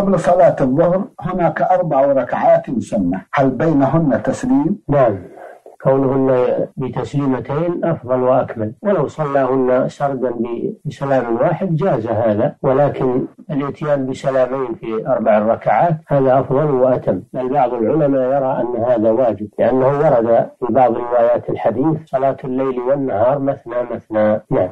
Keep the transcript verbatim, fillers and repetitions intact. قبل صلاة الظهر هناك أربع ركعات سنة، هل بينهن تسليم؟ نعم، كونهن بتسليمتين أفضل وأكمل، ولو صلاهن سردا بسلام واحد جاز هذا، ولكن الاتيان بسلامين في أربع ركعات هذا أفضل وأتم. بل بعض العلماء يرى أن هذا واجب، لأنه ورد في بعض روايات الحديث صلاة الليل والنهار مثنى مثنى. نعم.